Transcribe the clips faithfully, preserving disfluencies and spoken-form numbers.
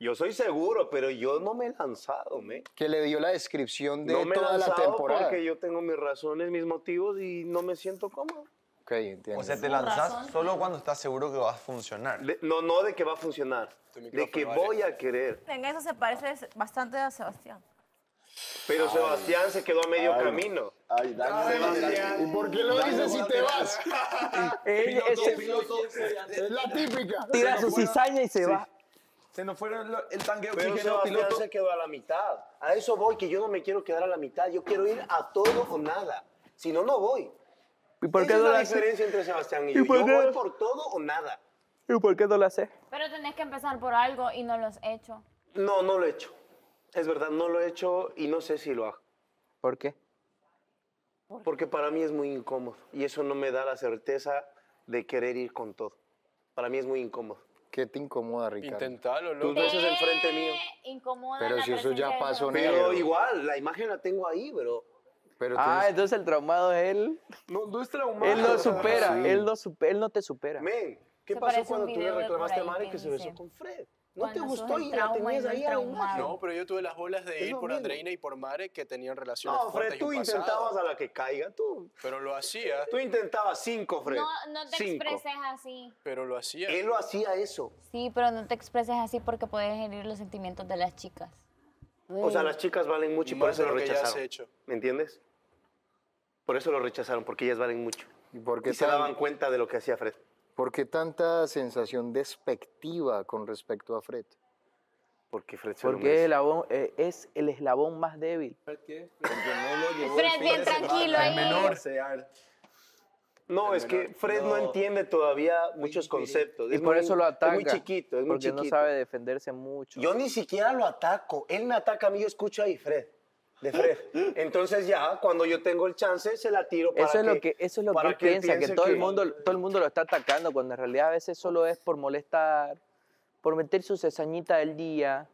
Yo soy seguro, pero yo no me he lanzado, ¿me? Que le dio la descripción de no me toda he la temporada. Porque yo tengo mis razones, mis motivos y no me siento cómodo. Ok, entiendo. O sea, te lanzas razón? solo cuando estás seguro que va a funcionar. De, no, no de que va a funcionar, de que vale. voy a querer. En eso se parece bastante a Sebastián. Pero ay. Sebastián se quedó a medio ay. camino. Ay, dale, ay, Sebastián. ¿Y por qué lo dale, dices si te vas? Él es, es la típica. Tira se su fueron, cizaña y se sí. va. Se nos fueron el tanqueo. Pero que Sebastián piloto. se quedó a la mitad. A eso voy, que yo no me quiero quedar a la mitad. Yo quiero ir a todo o nada. Si no, no voy. ¿Y por qué no la diferencia entre Sebastián y yo? ¿Y por qué? Yo voy por todo o nada. ¿Y por qué no lo haces? Pero tenés que empezar por algo y no lo has hecho. No, no lo he hecho. Es verdad, no lo he hecho y no sé si lo hago. ¿Por qué? Porque para mí es muy incómodo y eso no me da la certeza de querer ir con todo. Para mí es muy incómodo. ¿Qué te incomoda, Ricardo? Intentalo, loco. Tus besos eh, enfrente mío. Incomoda Pero si eso ya pasó, negro. Pero igual, la imagen la tengo ahí, bro. Pero ah, tienes... entonces el traumado es él. No, no es traumado. Él no supera, sí. él, no supera él no te supera. Men, ¿qué se pasó cuando tú le reclamaste a Mari que, que se besó con Fred? ¿No Cuando te gustó y la tenías ahí a la No, pero yo tuve las bolas de ir por Andreina y por Mare que tenían relaciones no, fuertes. No, Fred, tú intentabas a la que caiga, tú. Pero lo hacía. Tú intentabas cinco, Fred. No, no te cinco. expreses así. Pero lo hacía. Él lo hacía eso. Sí, pero no te expreses así porque puedes herir los sentimientos de las chicas. Uy. O sea, las chicas valen mucho y por eso lo rechazaron. Hecho. ¿Me entiendes? Por eso lo rechazaron, porque ellas valen mucho. Y, porque y se daban cuenta de lo que hacía Fred. ¿Por qué tanta sensación despectiva con respecto a Fred? Porque Fred se Porque es el, eslabón, eh, es el eslabón más débil. ¿Fred qué? Porque no lo llevó Fred bien tranquilo ahí. El menor. No, el es menor. que Fred no. no entiende todavía muchos sí, conceptos. Y es por muy, eso lo ataca. Es muy chiquito, es muy chiquito. Porque no sabe defenderse mucho. Yo ni siquiera lo ataco. Él me ataca a mí, yo escucho ahí Fred. De Fred. Entonces ya, cuando yo tengo el chance, se la tiro para eso es que, lo que Eso es lo que él piensa, que todo, que... El mundo, todo el mundo lo está atacando, cuando en realidad a veces solo es por molestar, por meter su cesañita del día.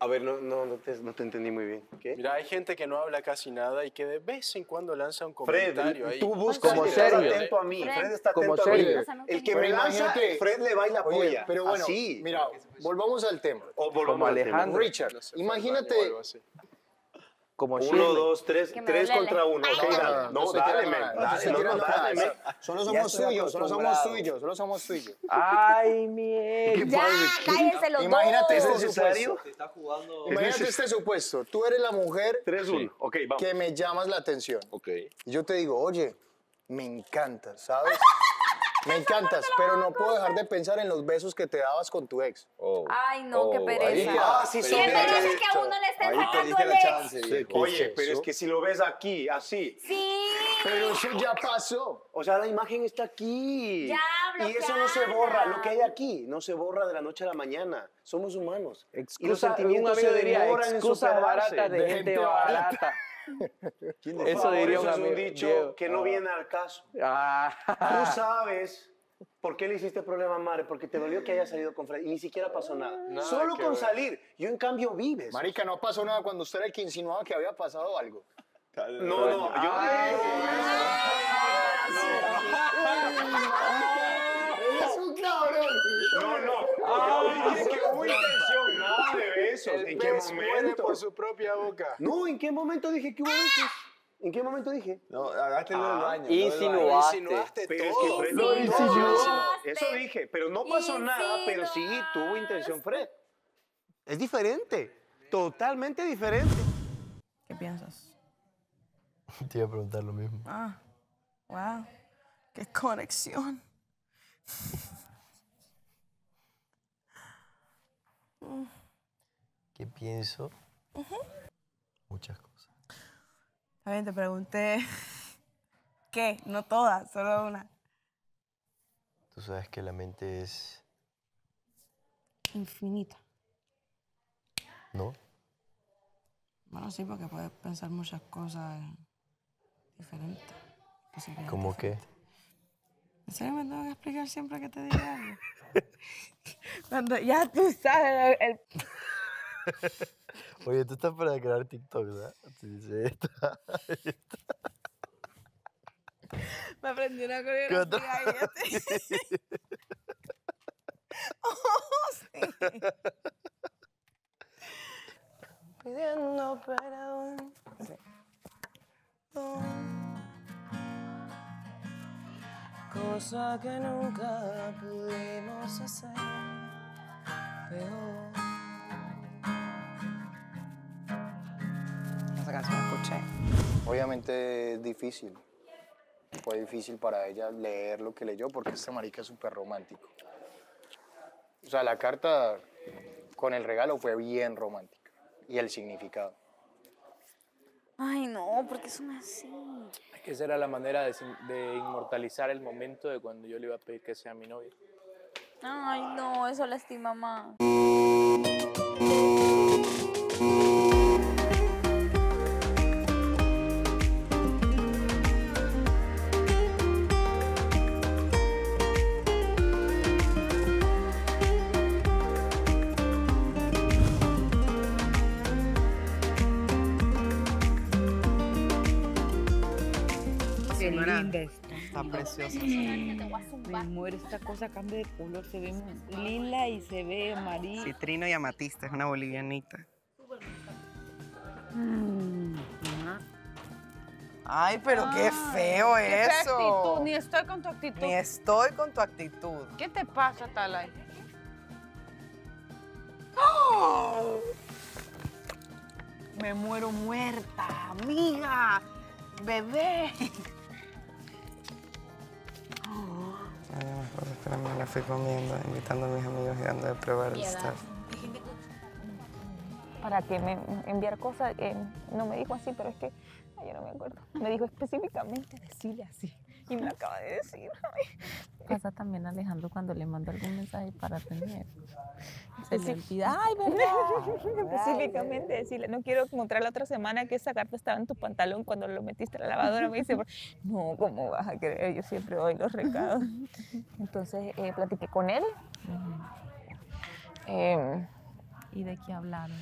A ver, no, no, no, te, no te entendí muy bien. ¿Qué? Mira, hay gente que no habla casi nada y que de vez en cuando lanza un comentario Fred, ahí. Tú buscas como serio. atento a mí. Fred, Fred está atento como serio. a mí. El que me lanza, Fred le va y la polla. Pero bueno, así. mira, volvamos al tema. O volvamos como Alejandro. Tema. Richard, no sé, imagínate... Como uno, Shirley. dos, tres, tres contra uno. Ay, okay, no, no, no dale, man. Dale, dale, no, no, dale, man. Solo somos suyos, solo somos suyos, solo somos suyos. Ay, miel. Ya, cállense los dos. Imagínate este supuesto. Te está jugando... Imagínate este supuesto. Tú eres la mujer sí. okay, vamos. que me llamas la atención. Okay. Y yo te digo, oye, me encantas, ¿sabes? Me encantas, pero no puedo dejar de pensar en los besos que te dabas con tu ex. Oh, Ay, no, oh, qué pereza. Ahí, ah, sí, qué pereza es que a uno le estén sacando el ex. Chance, sí, Oye, es pero es que si lo ves aquí, así. Sí. Pero eso ya pasó. O sea, la imagen está aquí. Ya, bloqueada. Y eso no se borra. Lo que hay aquí no se borra de la noche a la mañana. Somos humanos. Excusa, y los sentimientos se demoran en superarse. Barata de, de gente barata. barata. ¿Quién Por eso favor, diría eso es un dicho Diego. que no ah. viene al caso. Ah. Tú sabes por qué le hiciste problema a Mare, porque te dolió que haya salido con Fred y ni siquiera pasó nada. nada Solo con ver. salir. Yo, en cambio, vives. Marica, no pasó nada cuando usted era el que insinuaba que había pasado algo. No, no. no. Yo... Ay, no. ¡Eres un cabrón! No, no. Ay, es que hubo intención. Nada de besos. ¿En qué momento? Por su propia boca. No, ¿en qué momento dije que hubo besos? ¿En qué momento dije? No, hagaste lo del baño. Insinuaste. Insinuaste todo. Lo insinuaste. Eso dije, pero no pasó nada, pero sí tuvo intención, Fred. Es diferente. Totalmente diferente. ¿Qué piensas? Te iba a preguntar lo mismo. Ah, wow. Qué conexión. ¿Qué pienso? Uh-huh. Muchas cosas. También te pregunté... ¿Qué? No todas, solo una. Tú sabes que la mente es... infinita. ¿No? Bueno, sí, porque puedes pensar muchas cosas diferentes. ¿Cómo qué? ¿En serio me tengo que explicar siempre que te diga algo? Cuando ya tú sabes el... Oye, tú estás para crear TikTok, ¿verdad? Sí, sí, está. Me aprendí una coreografía y yo te... Oh, sí. pidiendo perdón. Sí. Oh. Cosa que nunca pudimos hacer peor. Esa canción la escuché. Obviamente es difícil. Fue difícil para ella leer lo que leyó porque este marica es súper romántico. O sea, la carta con el regalo fue bien romántica. Y el significado. Ay, no, ¿por qué son así? Es que esa era la manera de, de inmortalizar el momento de cuando yo le iba a pedir que sea mi novia. Ay, no, eso lastima más. Está preciosa. Me muero, esta cosa cambia de color, se ve lila y se ve amarillo. Citrino y amatista, es una bolivianita. Mm. Ay, pero ah, qué feo qué eso. Actitud, ni estoy con tu actitud. Ni estoy con tu actitud. ¿Qué te pasa, Talay? ¡Oh! Me muero muerta, amiga, bebé. Me la fui comiendo, invitando a mis amigos y dando de probar el staff. Para que me enviar cosas, eh, no me dijo así, pero es que ay, yo no me acuerdo. Me dijo específicamente decirle así y me lo acaba de decir. Pasa también a Alejandro cuando le mando algún mensaje para tener. Se le olvida. Ay, verdad. Específicamente decirle, no quiero mostrar la otra semana que esa carta estaba en tu pantalón cuando lo metiste a la lavadora. Me dice, no, ¿cómo vas a creer? Yo siempre doy los recados. Entonces eh, platiqué con él. Uh-huh. eh, ¿Y de qué hablaron?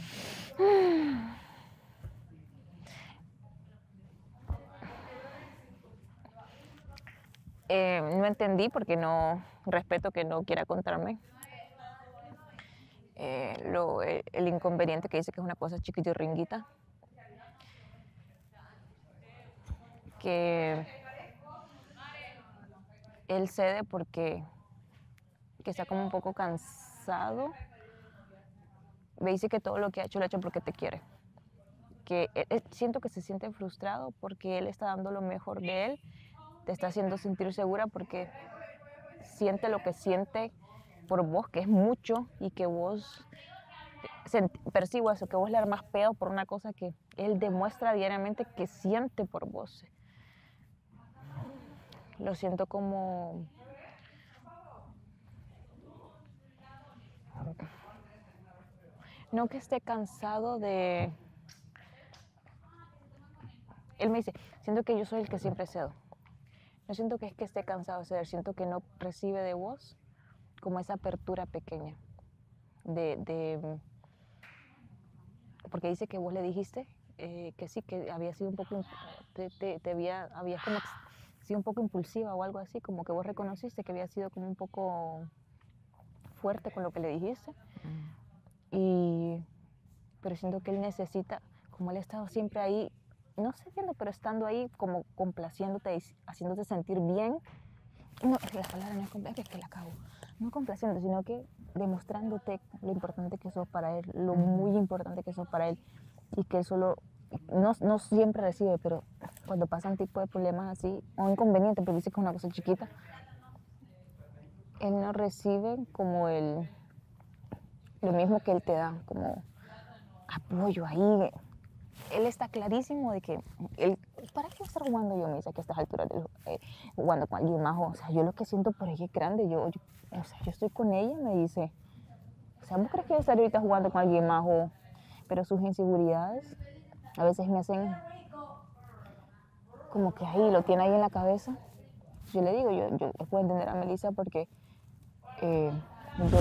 Eh, no entendí porque no respeto que no quiera contarme. Eh, lo, el, el inconveniente que dice que es una cosa chiquitirringuita. Que él cede porque que está como un poco cansado. Me dice que todo lo que ha hecho lo ha hecho porque te quiere. Que él, siento que se siente frustrado porque él está dando lo mejor de él, te está haciendo sentir segura porque siente lo que siente por vos, que es mucho, y que vos, percibo eso, que vos le armás pedo por una cosa que él demuestra diariamente que siente por vos. Lo siento como... No que esté cansado de... Él me dice, siento que yo soy el que siempre cedo. No siento que es que esté cansado de ceder, siento que no recibe de vos como esa apertura pequeña. De, de... Porque dice que vos le dijiste eh, que sí, que había sido un poco... Te, te, te había, había como sido un poco impulsiva o algo así, como que vos reconociste que había sido como un poco fuerte con lo que le dijiste. Mm. Y, pero siento que él necesita, como él ha estado siempre ahí, no cediendo, pero estando ahí como complaciéndote y haciéndote sentir bien. No, la palabra no es complaciente, es que la acabo. No complaciendo, sino que demostrándote lo importante que sos para él, lo muy importante que sos para él. Y que él solo, no, no siempre recibe, pero cuando pasan tipo de problemas así, o inconvenientes, porque dice que es una cosa chiquita, él no recibe como el... Lo mismo que él te da, como apoyo ahí. Él está clarísimo de que, él, ¿para qué estar jugando yo, Misa, que a estas alturas de los, eh, jugando con alguien más? O sea, yo lo que siento por ella es grande. Yo, yo, o sea, yo estoy con ella, me dice. O sea, ¿vos crees que yo estaría ahorita jugando con alguien más? O, pero sus inseguridades a veces me hacen como que ahí, lo tiene ahí en la cabeza. Yo le digo, yo, yo puedo entender a Melissa porque eh, yo...